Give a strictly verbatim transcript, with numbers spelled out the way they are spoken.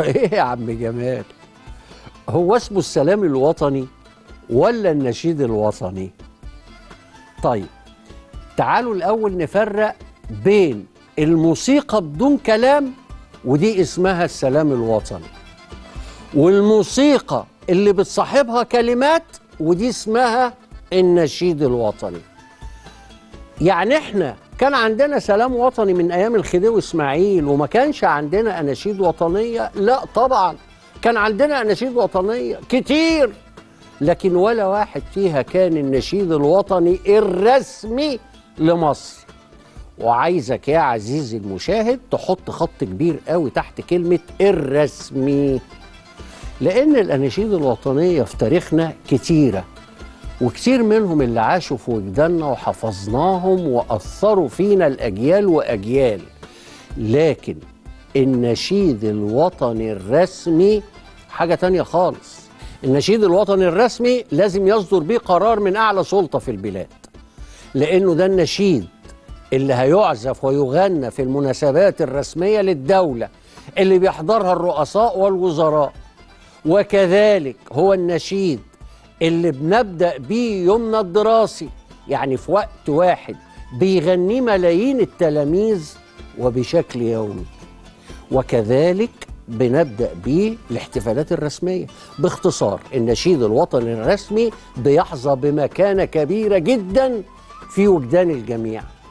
ايه يا عم جمال، هو اسمه السلام الوطني ولا النشيد الوطني؟ طيب تعالوا الاول نفرق بين الموسيقى بدون كلام ودي اسمها السلام الوطني، والموسيقى اللي بتصاحبها كلمات ودي اسمها النشيد الوطني. يعني احنا كان عندنا سلام وطني من ايام الخديوي اسماعيل وما كانش عندنا اناشيد وطنيه؟ لا طبعا كان عندنا اناشيد وطنيه كتير، لكن ولا واحد فيها كان النشيد الوطني الرسمي لمصر. وعايزك يا عزيزي المشاهد تحط خط كبير قوي تحت كلمه الرسمي، لان الاناشيد الوطنيه في تاريخنا كتيره، وكتير منهم اللي عاشوا في وجداننا وحفظناهم وأثروا فينا الأجيال وأجيال، لكن النشيد الوطني الرسمي حاجة تانية خالص. النشيد الوطني الرسمي لازم يصدر بيه قرار من أعلى سلطة في البلاد، لأنه ده النشيد اللي هيعزف ويغنى في المناسبات الرسمية للدولة اللي بيحضرها الرؤساء والوزراء، وكذلك هو النشيد اللي بنبدأ بيه يومنا الدراسي، يعني في وقت واحد بيغنيه ملايين التلاميذ وبشكل يومي، وكذلك بنبدأ بيه الاحتفالات الرسمية. باختصار النشيد الوطني الرسمي بيحظى بمكانة كبيرة جدا في وجدان الجميع.